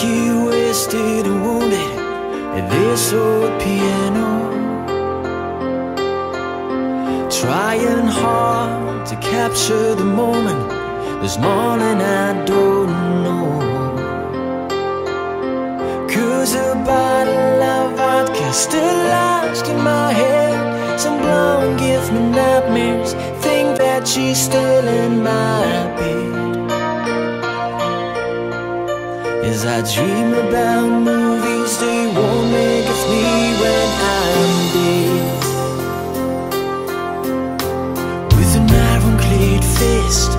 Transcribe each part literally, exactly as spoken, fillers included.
he wasted and wounded at this old piano, trying hard to capture the moment. There's more than I don't know, 'cause a bottle of vodka still lodged in my head. Some blonde gives me nightmares, think that she's still in my bed. As I dream about movies they won't make of me when I'm dead. With an iron-clad fist,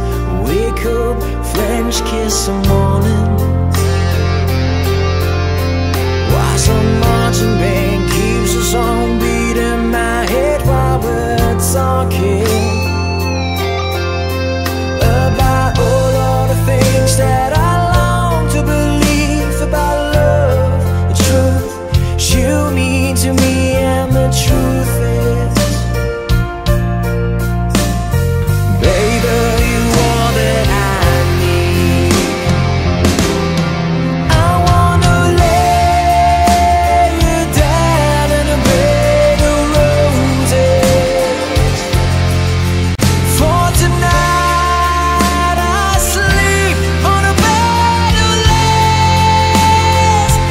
wake up, French kiss the morning. Why some marching band keeps a song beat in my head while we're talking about all of the things that I long to believe. To me, and the truth is, baby, you are that I need. I wanna lay you down in a bed of roses. For tonight, I sleep on a bed of lace. Oh,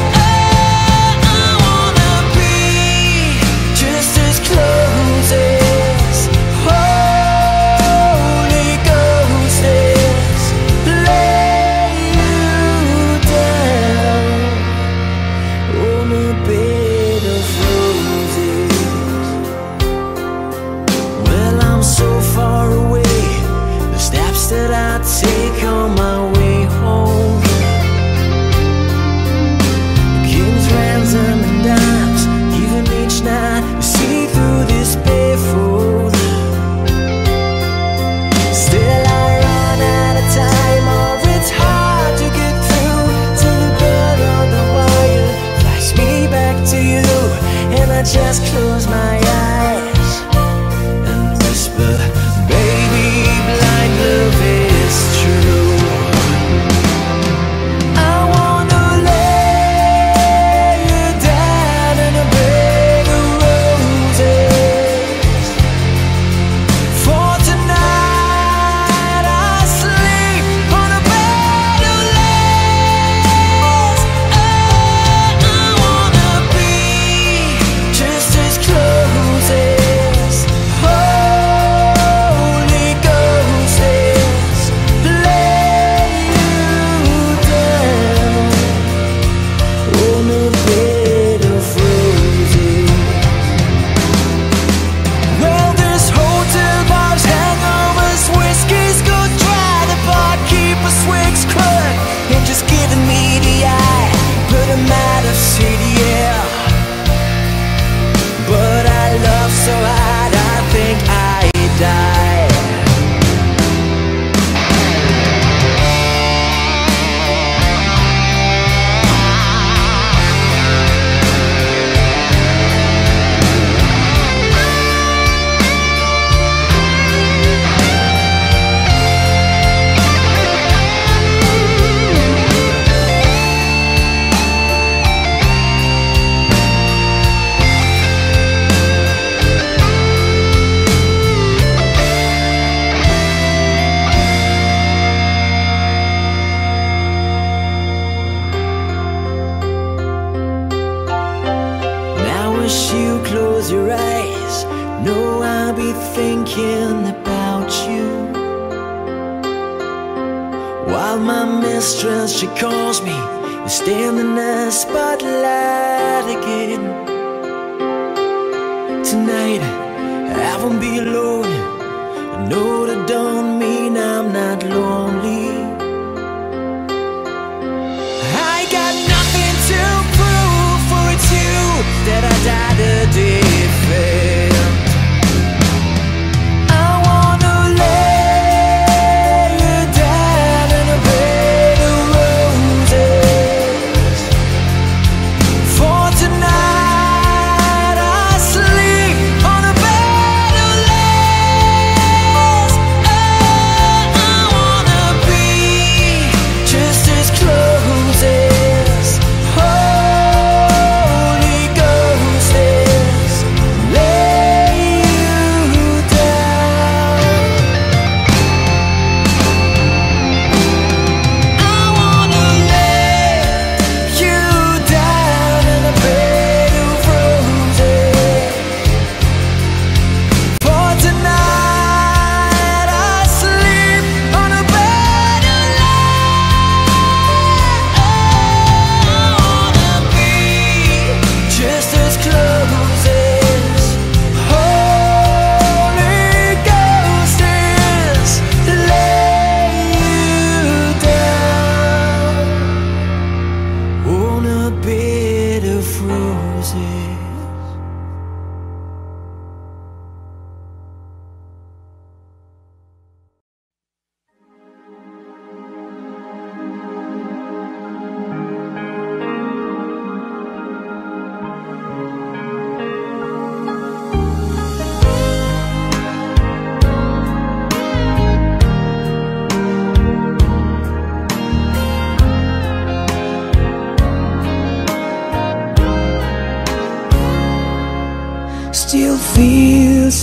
I wanna just close my eyes and whisper, baby, blind love is true. I wanna lay you down in a bed of roses. For tonight, I sleep on a bed of lace. Oh, I wanna be just as close as Holy Ghost is. Lay you down on a bed of roses. Well, there's hotel bars, hangovers, whiskey's good, try the barkeeper swigs crud, and just giving me the eye, but I'm out of city, yeah. But I love so hard, I think I die. You close your eyes, know I'll be thinking about you, while my mistress, she calls me, you stand in the spotlight again. Tonight I won't be alone, I know that don't mean I'm not lonely. I got nothing to that I died to defend. I wanna lay you down in a bed of roses. For tonight, I sleep on a bed of lace. Oh, I wanna be just as close as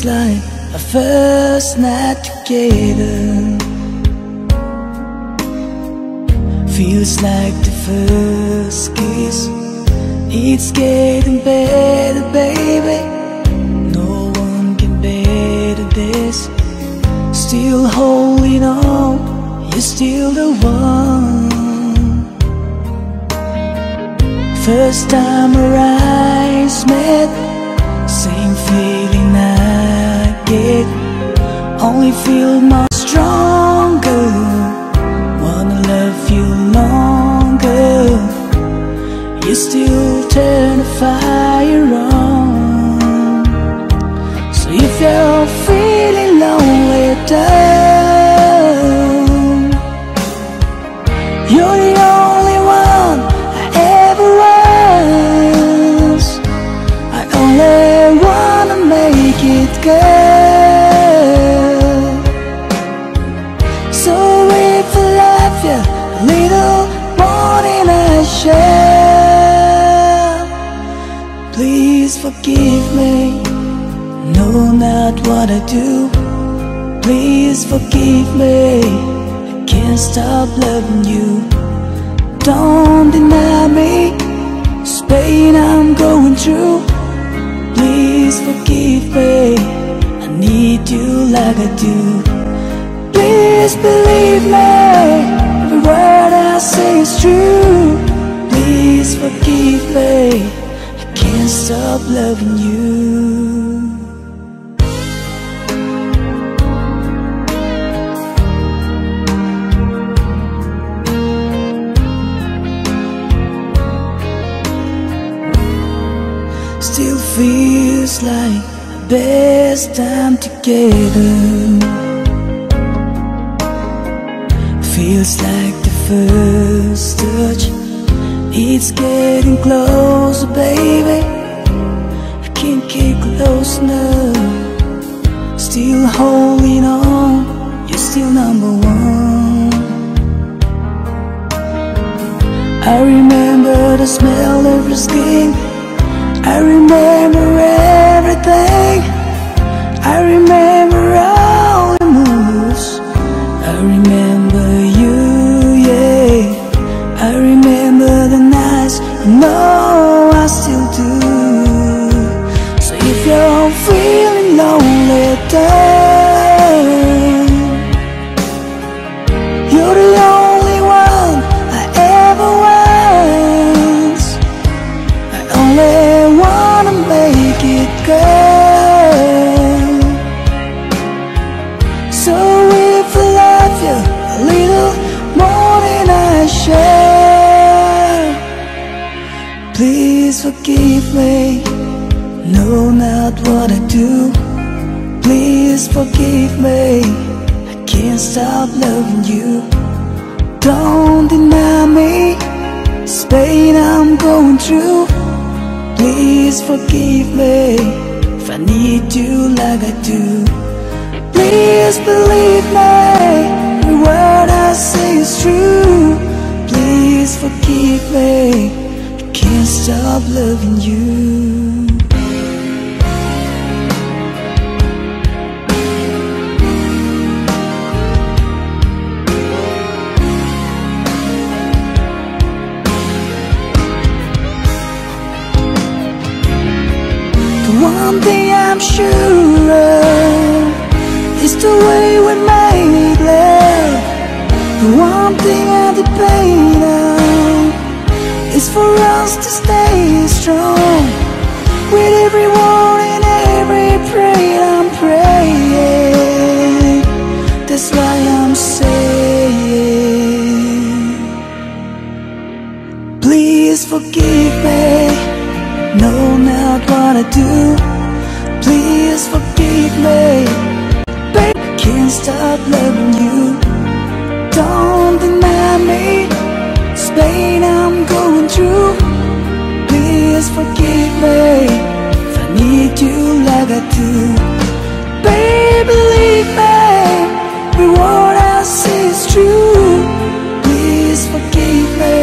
was like our first night together. Feels like the first kiss. It's getting better, baby. No one can better this. Still holding on, you're still the one. First time our eyes met, same feeling I get. Only feel much stronger. Wanna love you longer. You still turn the fire on. So if you're feeling lonely, down, you're the only one I ever was. I only wanna make it, girl. So if I love you a little more than I shall, please forgive me. No, not what I do. Please forgive me, I can't stop loving you. Don't deny me, this pain I'm going through. Please forgive me, I need you like I do. Please believe me, every word I say is true. Please forgive me, I can't stop loving you. Still feels like the best time together. Feels like the first touch. It's getting closer, baby. I can't get close enough. Still holding on, you're still number one. I remember the smell of your skin. I remember everything. I remember all the moves. I remember you, yeah. I remember the nights. No, I still do. So if you're feeling lonely, then you're the only one I ever was. I only girl. So if I love you a little more than I shall, please forgive me. No, not what I do. Please forgive me, I can't stop loving you. Don't deny me, this pain I'm going through. Please forgive me, if I need you like I do. Please believe me, every word I say is true. Please forgive me, I can't stop loving you. One thing I'm sure of is the way we made love. The one thing I depend on is for us to stay strong. With every word and every prayer I'm praying. That's why I'm saying, please forgive me. No, not what I do. Please forgive me, babe, I can't stop loving you. Don't deny me, this pain I'm going through. Please forgive me, if I need you like I do. Babe, believe me, every word I say is true. Please forgive me,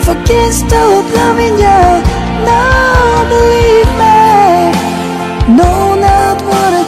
if I can't stop loving you. No, believe me, no, not what I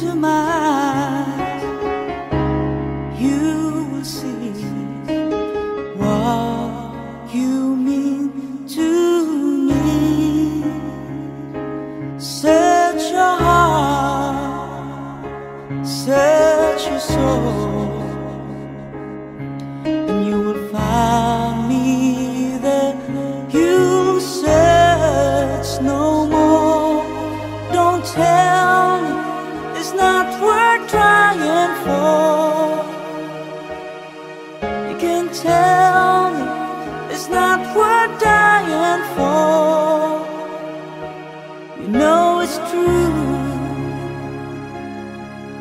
to my eyes, you will see what you mean to me. Search your heart, search your soul, and you will find me there. You search no more. Don't tell me it's not worth trying for. You can tell me it's not worth dying for. You know it's true.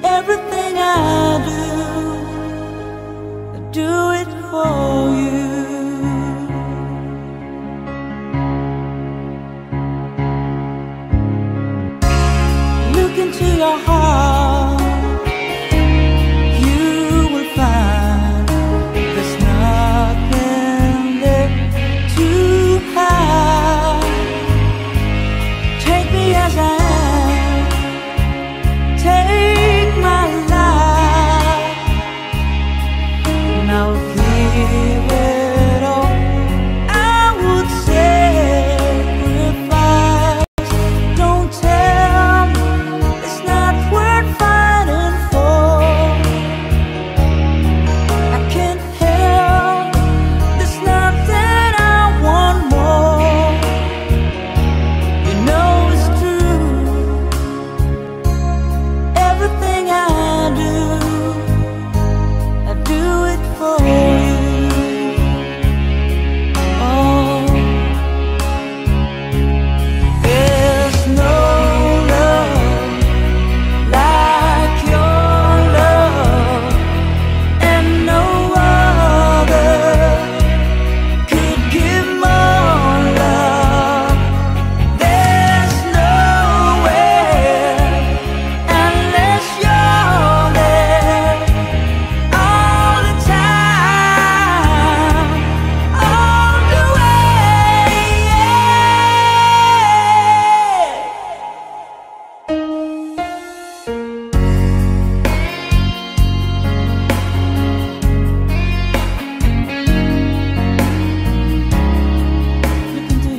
Everything I do, I do it for you. Look into your heart, you will find there's nothing there to hide. Take me as I am, take my life, and I will give it all. I would sacrifice. Don't tell me it's not worth fighting for. I can't help, there's nothing I want more. You know it's true. Everything I do, I do it for you. There's no love like your love, and no other could give more love. There's nowhere unless you're there all the time, all the way. Yeah. Look into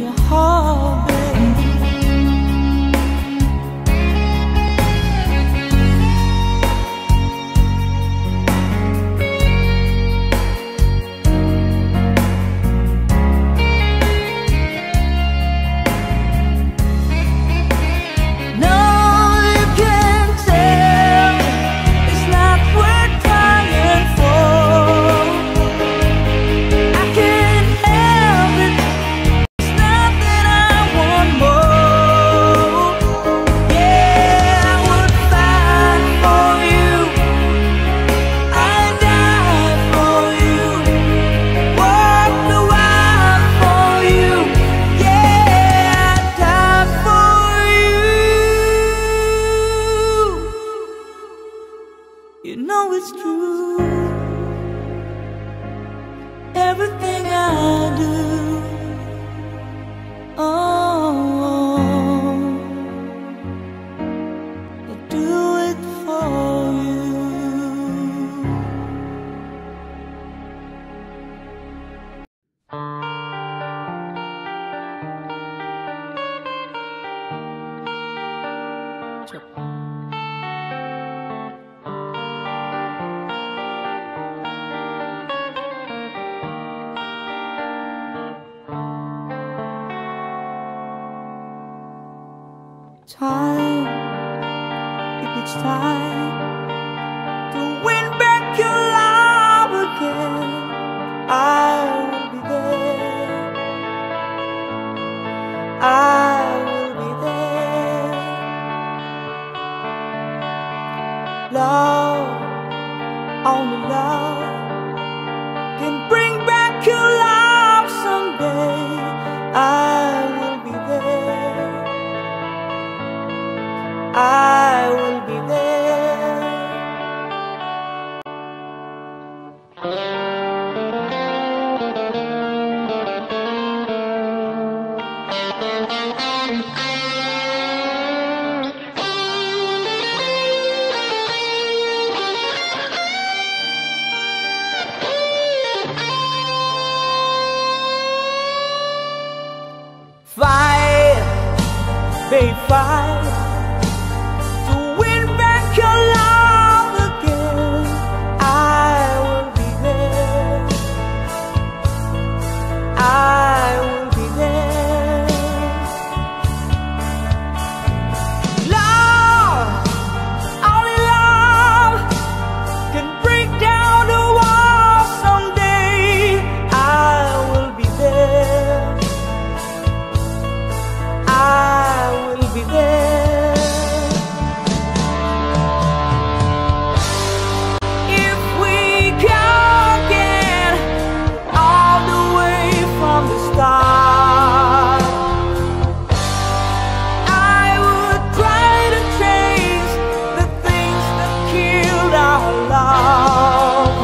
your heart, baby. No, you can tell it's not worth trying for. I can't help it, it's not that I want more. Yeah, I would fight for you, I'd die for you, walk the wild for you. Yeah, I'd die for you. You know it's true. Everything I do, oh, I do it for you. Time, if it's time to win back your love again, I will be there. I will be there. Love, only love can bring back your love someday. I will be there. I will be there. may fight to win back your love again. I will be there, I will be there. Love, only love can break down the wall someday. I will be there, I be there. If we can't get all the way from the start, I would try to change the things that killed our love.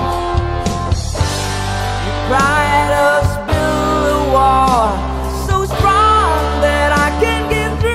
You cried us build a wall so strong that I can get through.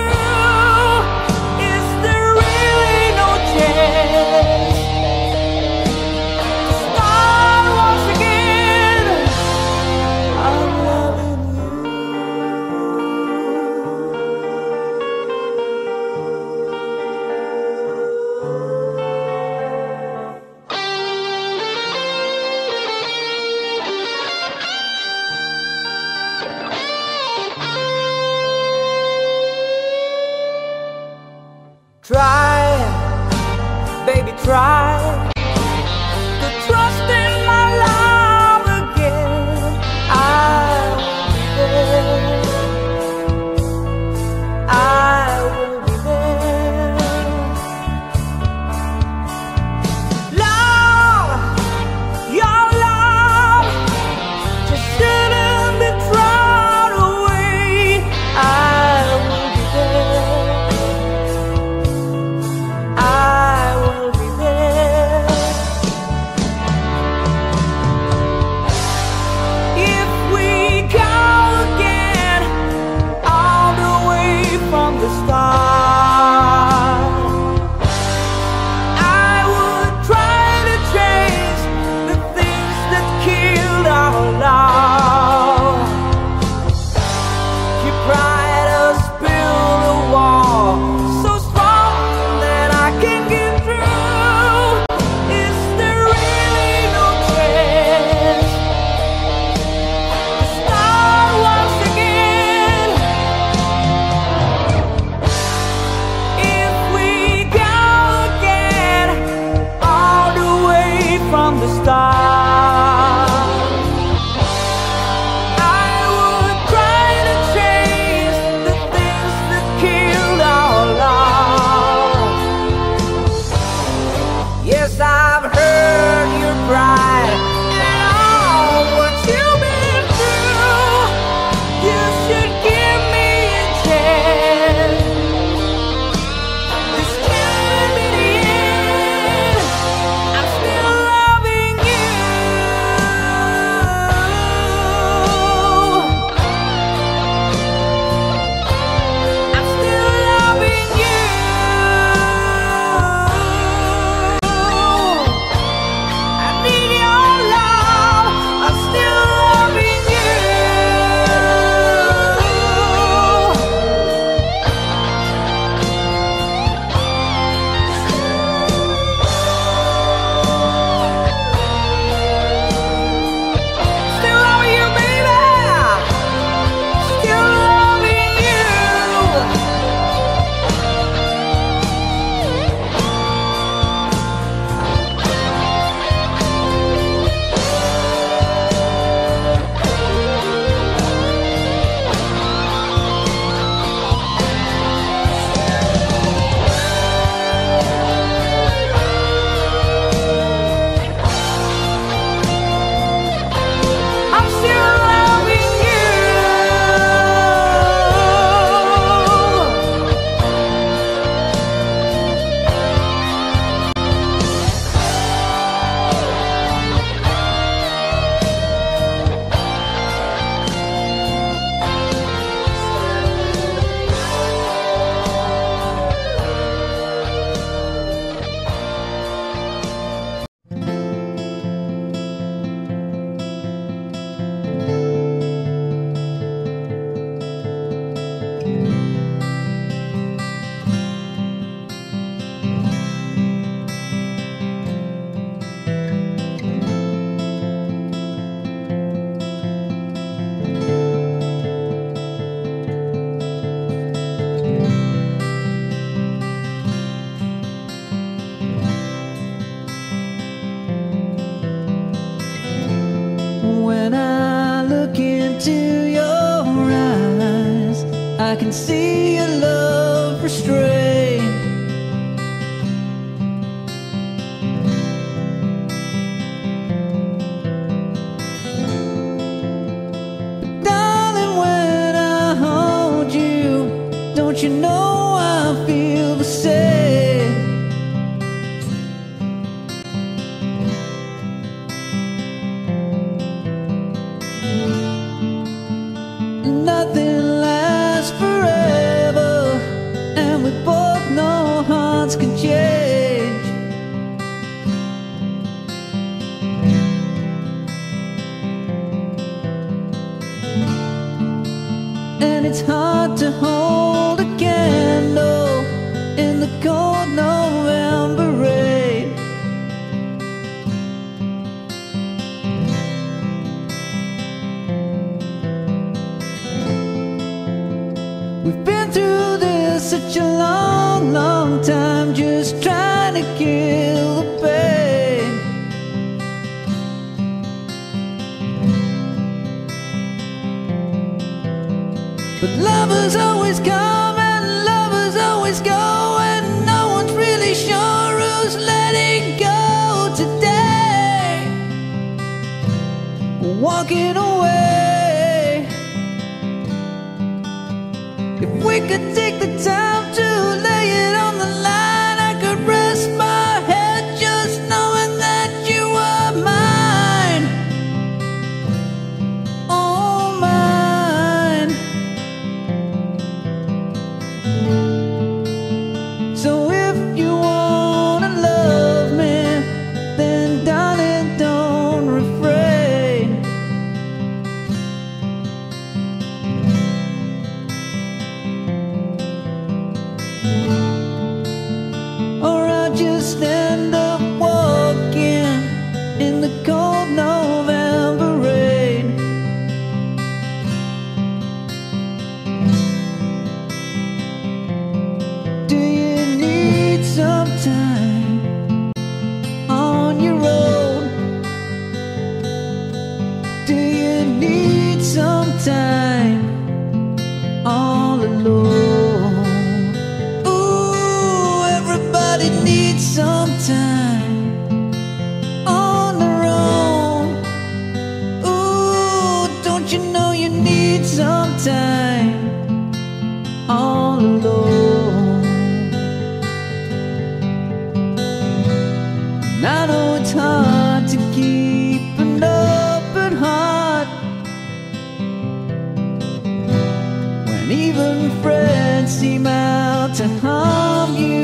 into your eyes, I can see your love restrained. But darling, when I hold you, don't you know I feel the same? Nothing lasts forever, and we both know hearts can change. And it's hard to hold a candle in the cold November rain. We've been through this such a long, long time, just trying to kill the pain. But lovers always come and lovers always go, and no one's really sure who's letting go today. Walking away. If we could take the time to lay it on the line, I could rest my head just knowing that you are mine. Oh, mine. So if you wanna love me, then darling, don't refrain. Just end up walking in the cold November rain. Do you need some time on your own? Do you need some time all alone? Sometime on their own. Ooh, don't you know you need some time all alone? And I know it's hard to keep an open heart when even friends seem out to harm you.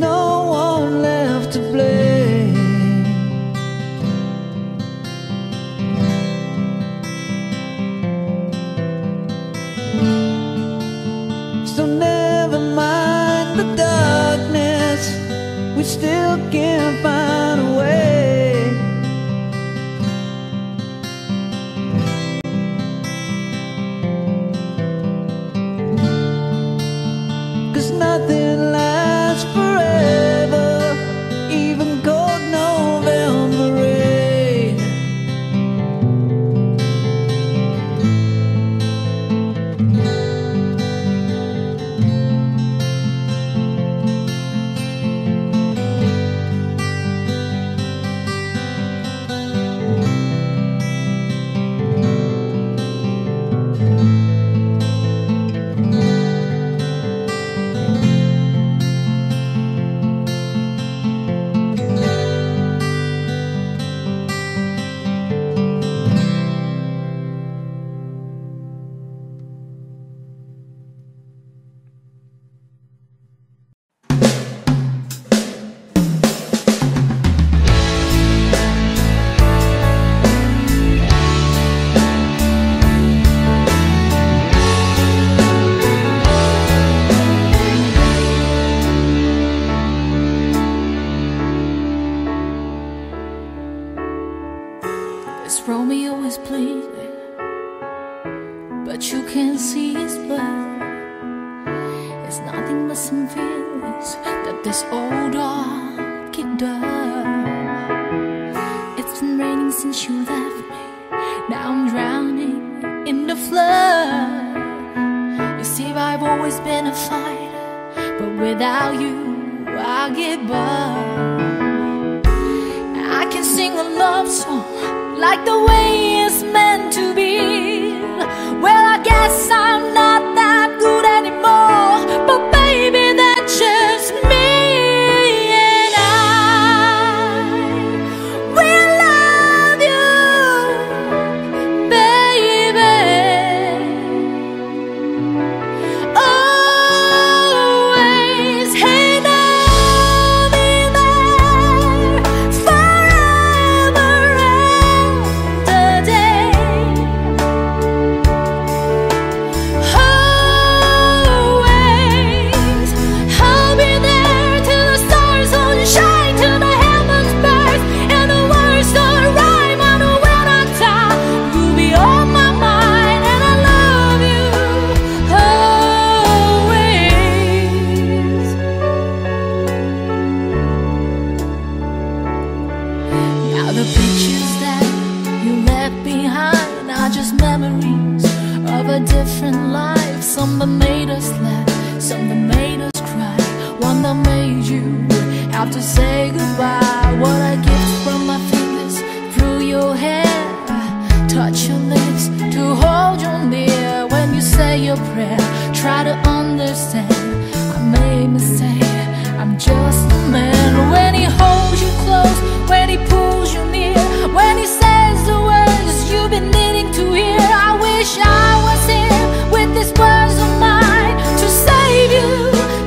no one left to blame. So never mind the darkness, we still can't find a way, 'cause nothing lasts forever, even cold November rain.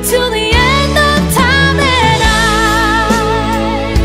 Till the end of time, and I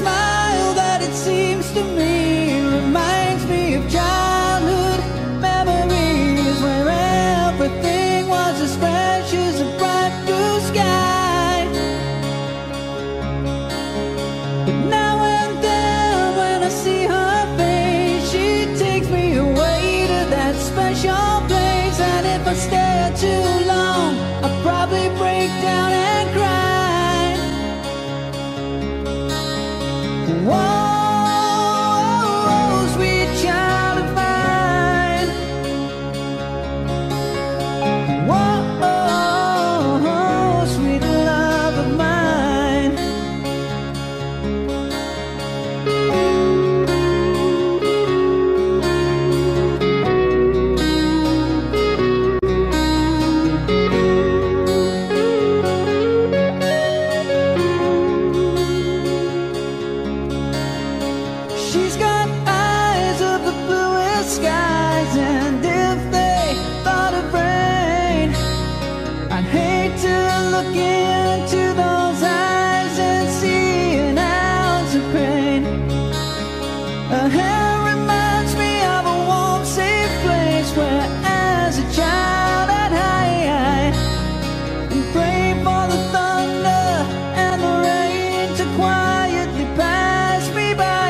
smile that it seems to me reminds me of childhood memories, where everything was as fresh as a bright blue sky. But now and then when I see her face, she takes me away to that special place. And if I stare too long, I'll probably break down and cry. Oh, sweet child of mine. Oh, sweet love of mine. She's got eyes of the bluest skies, and if they thought of rain, I'd hate to look into those eyes and see an ounce of pain. Her hair reminds me of a warm, safe place where, as a child, I'd hide and pray for the thunder and the rain to quietly pass me by.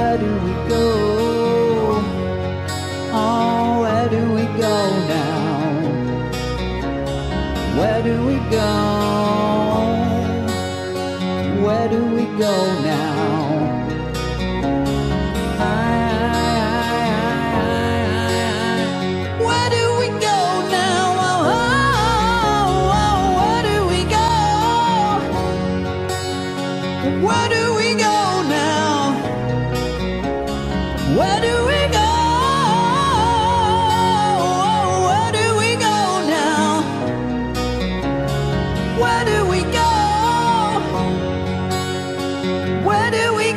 Where do we go? Oh, where do we go now? Where do we go? Where do we go now? Where do we go? Where do we go now? Where do we go? Where do we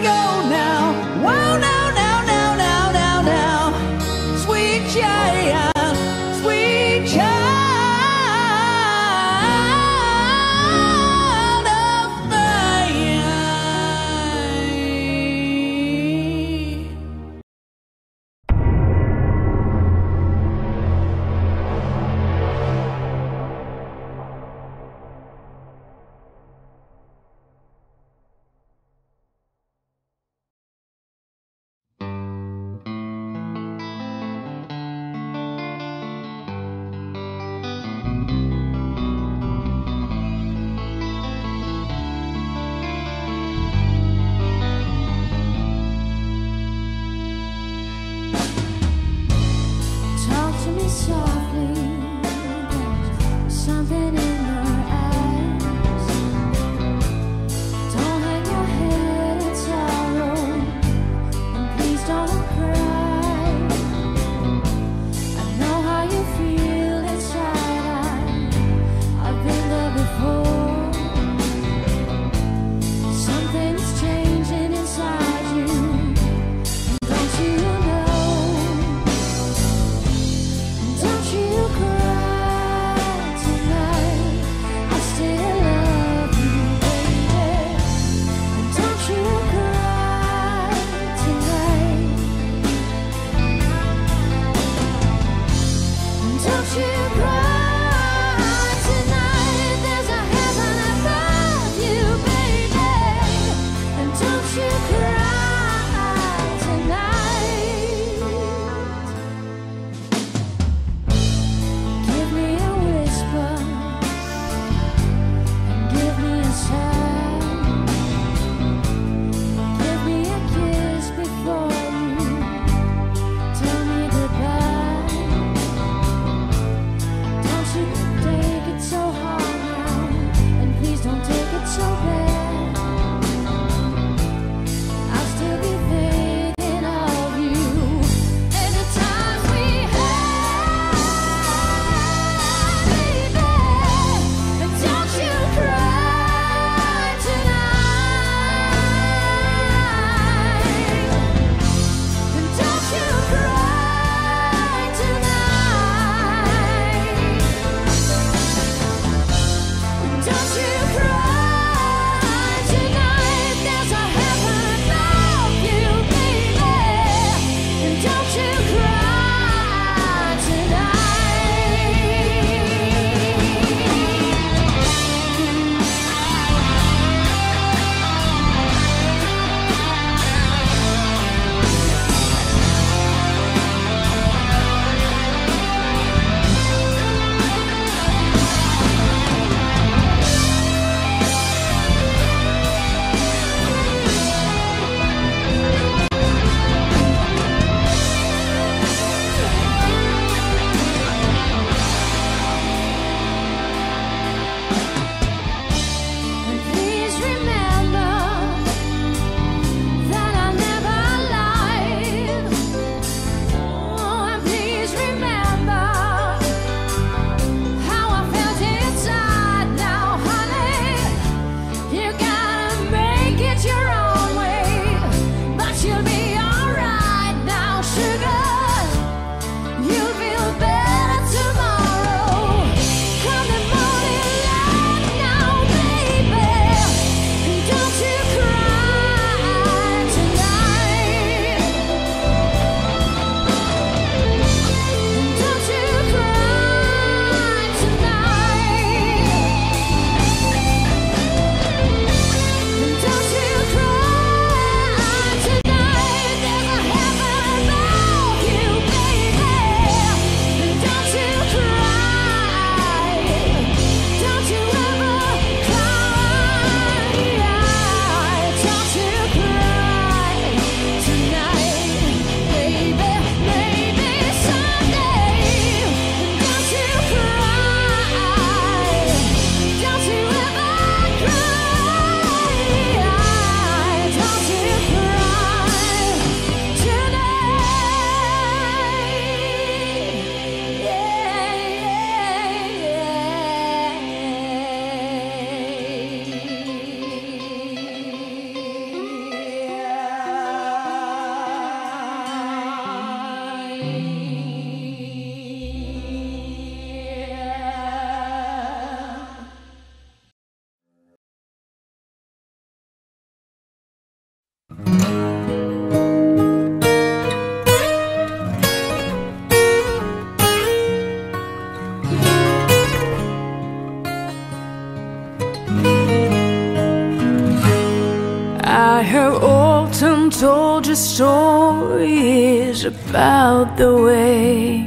her old untold stories about the way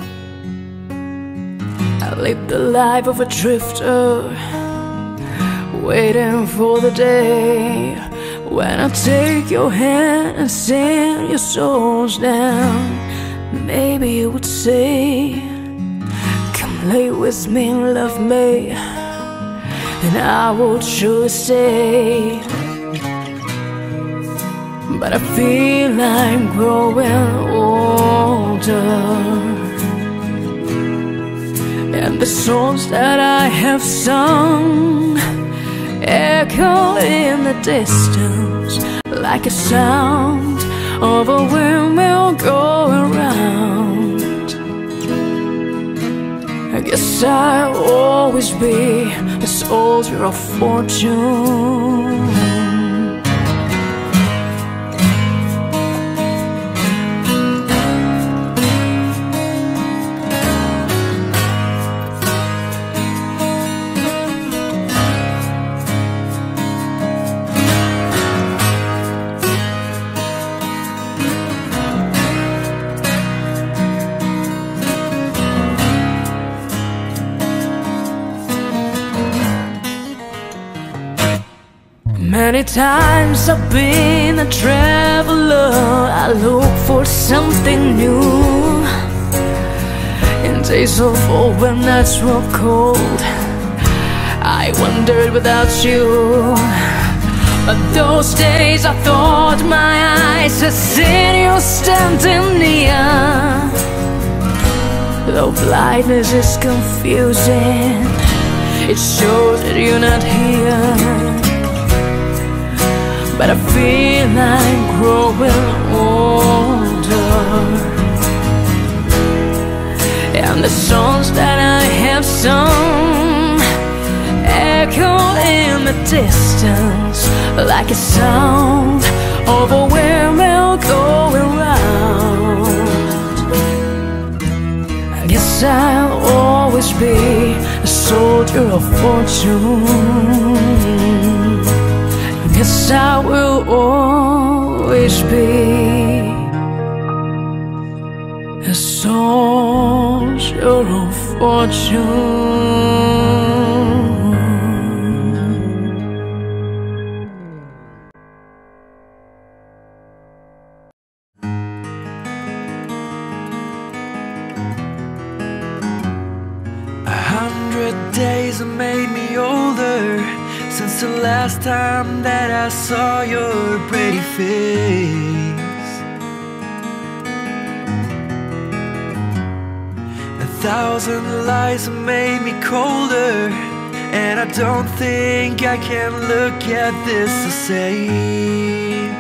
I lived the life of a drifter, waiting for the day when I take your hand and send your souls down. Maybe you would say, come lay with me and love me, and I would surely stay. But I feel I'm growing older, and the songs that I have sung echo in the distance like a sound of a windmill going round. I guess I'll always be a soldier of fortune. Many times I've been a traveler, I look for something new. In days of old when nights were cold, I wandered without you. But those days I thought my eyes had seen you standing near. Though blindness is confusing, it shows that you're not here. But I feel I'm growing older, and the songs that I have sung echo in the distance like a sound of a windmill going round. I guess I'll always be a soldier of fortune. Yes, I will always be a soldier of fortune. Last time that I saw your pretty face, a thousand lies made me colder, and I don't think I can look at this the same.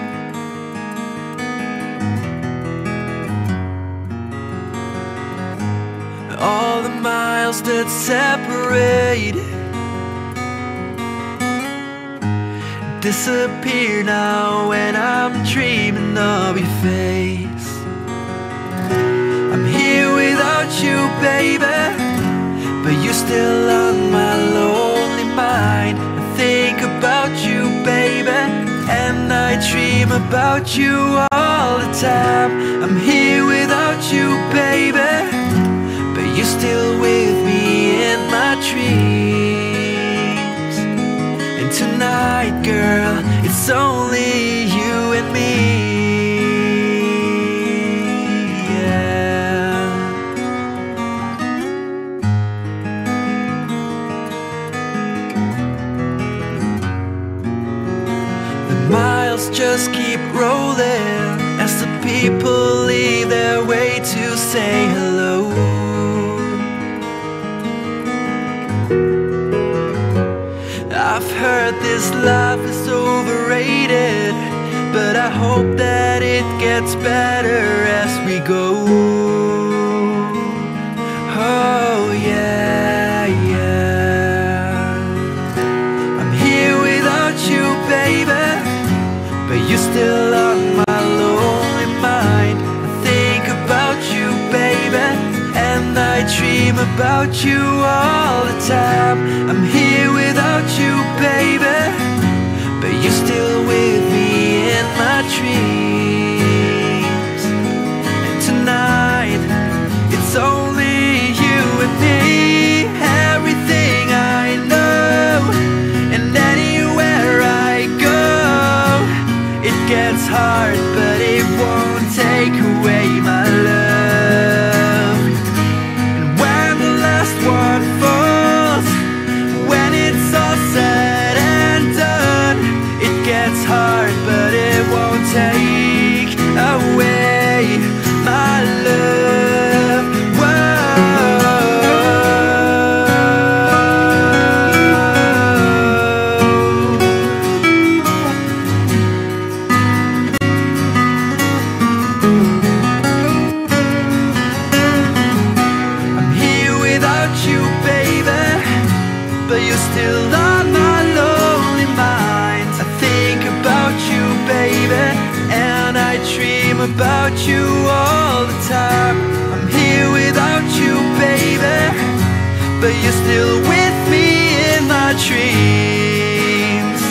All the miles that separate disappear now when I'm dreaming of your face. I'm here without you, baby, but you're still on my lonely mind. I think about you, baby, and I dream about you all the time. I'm here without you, baby, but you're still with me in my dreams. Tonight, girl, it's only you and me, yeah. The miles just keep rolling as the people leave their way to say hello. I've heard this life is overrated, but I hope that it gets better as we go. Oh yeah, yeah. I'm here without you, baby, but you're still on my lonely mind. I think about you, baby, and I dream about you all the time. I'm here without you, baby, but you're still with me in you're still on my lonely mind. I think about you, baby, and I dream about you all the time. I'm here without you, baby, but you're still with me in my dreams.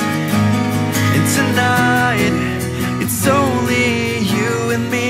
And tonight, it's only you and me.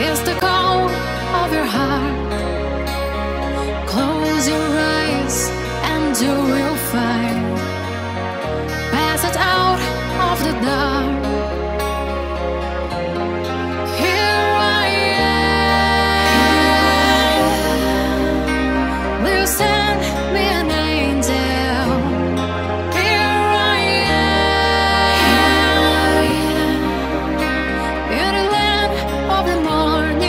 is the call of your heart. Close your eyes and you will find passage out of the dark. Here I am. Will you send me an angel? Here I am, in the land of the morning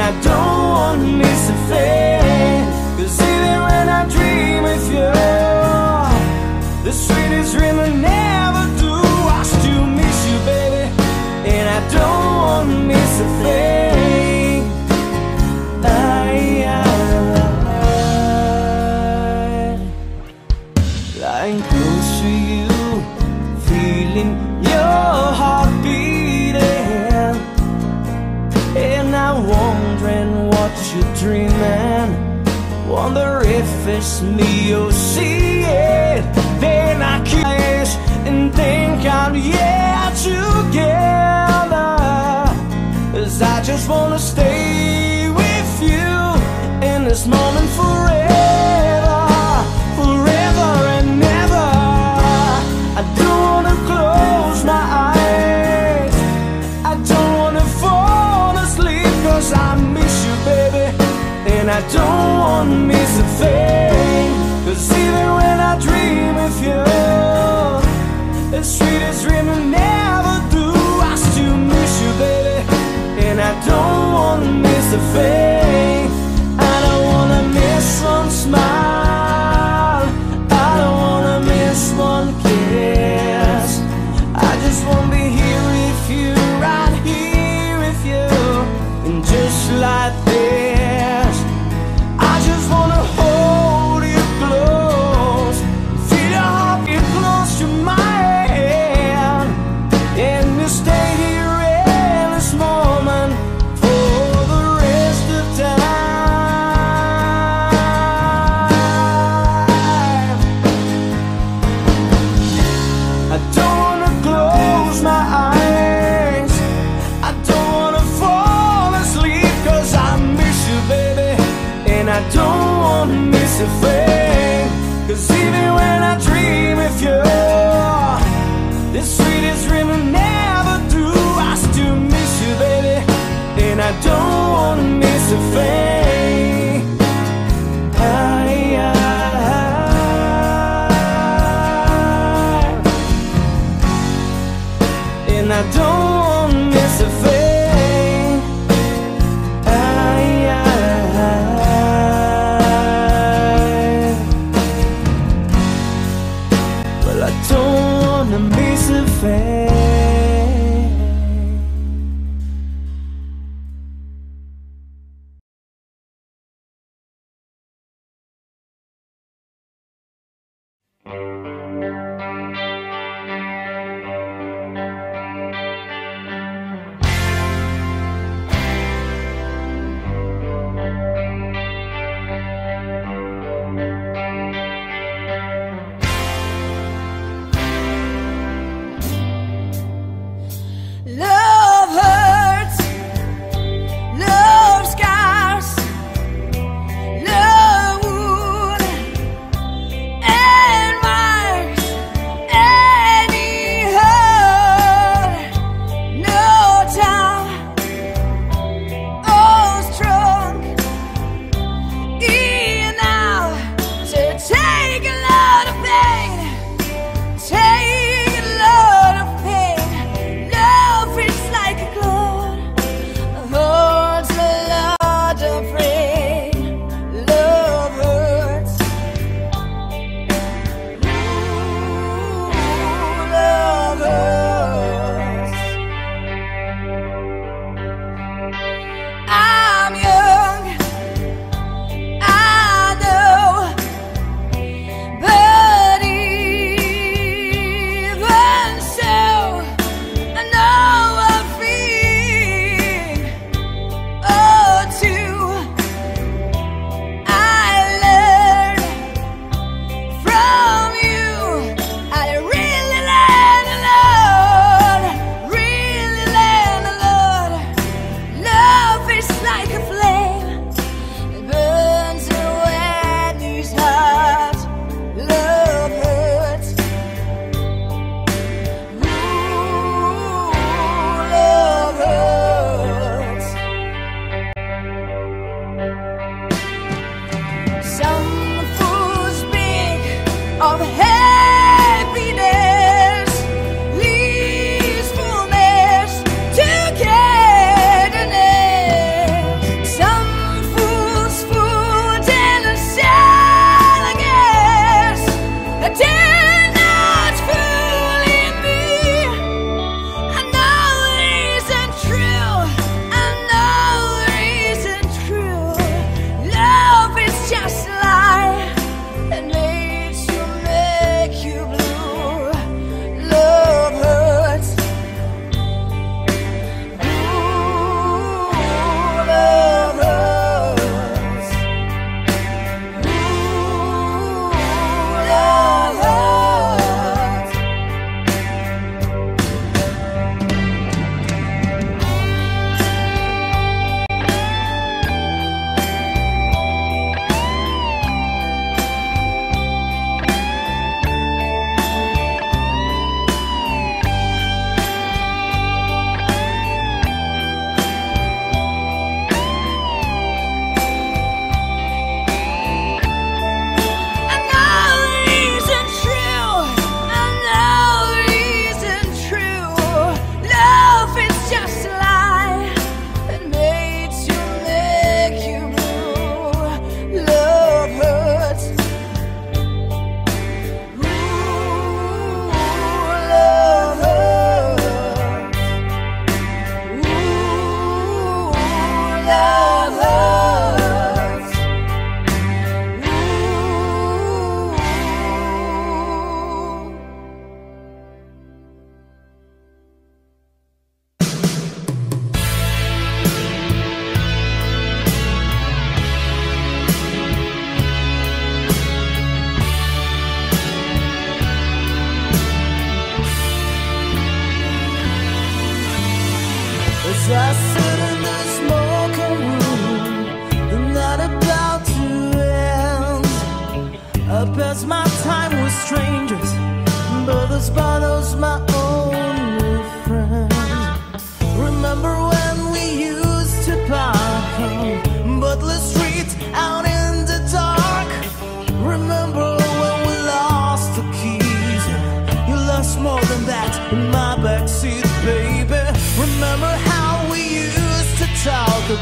I don't It's me, you'll see it. Then I kiss and think I'm yeah together, 'cause I just wanna stay with you in this moment forever, forever and never. I don't wanna close my eyes, I don't wanna fall asleep, 'cause I miss you, baby, and I don't wanna miss a thing. 'Cause even when I dream of you, the sweetest dream I never do, I still miss you, baby, and I don't wanna miss a thing. I don't wanna miss one smile, I don't wanna miss one kiss. I just wanna be here with you, right here with you, and just like this, I just wanna hold a thing. 'Cause even when I dream of you, the sweetest dream I never do, I still miss you, baby, and I don't wanna miss a thing. I, I, and I don't wanna miss a thing.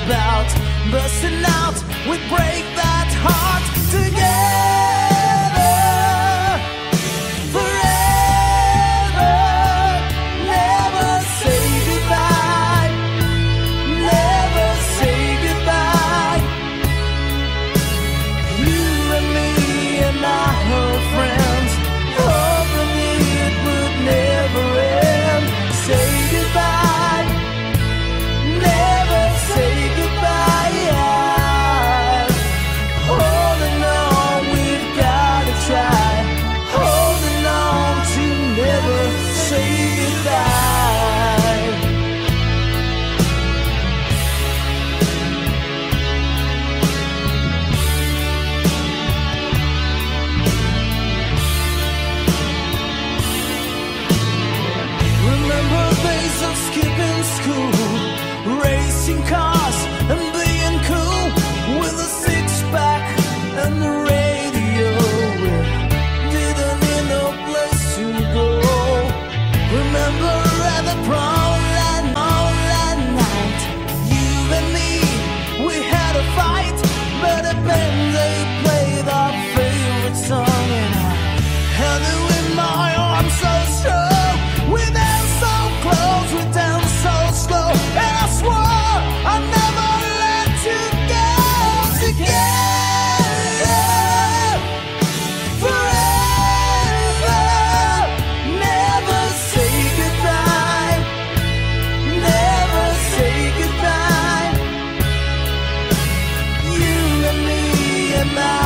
about. Busting out, we break that heart together, forever. Never say goodbye, never say goodbye. You and me and my whole friends, hoping it would never end. Say goodbye, never say goodbye. Yeah. Holding on, we've gotta try. Holding on to never say goodbye. Remember days of skipping school, racing cars and being cool, with a six-pack and the radio. Didn't need no place to go. Remember at the prom that, all that night, you and me, we had a fight. But at band they played our favorite song, and I held you in my arms so strong. We danced so close, we danced so slow, and I swore I'd never let you go. Together, forever. Never say goodbye, never say goodbye. You and me and I.